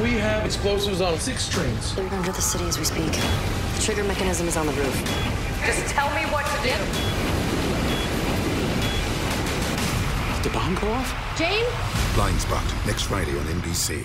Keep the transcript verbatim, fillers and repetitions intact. We have explosives on six trains. They're under the city as we speak. The trigger mechanism is on the roof. Just tell me what to do. Did the bomb go off? Jane? Blindspot, next Friday on N B C.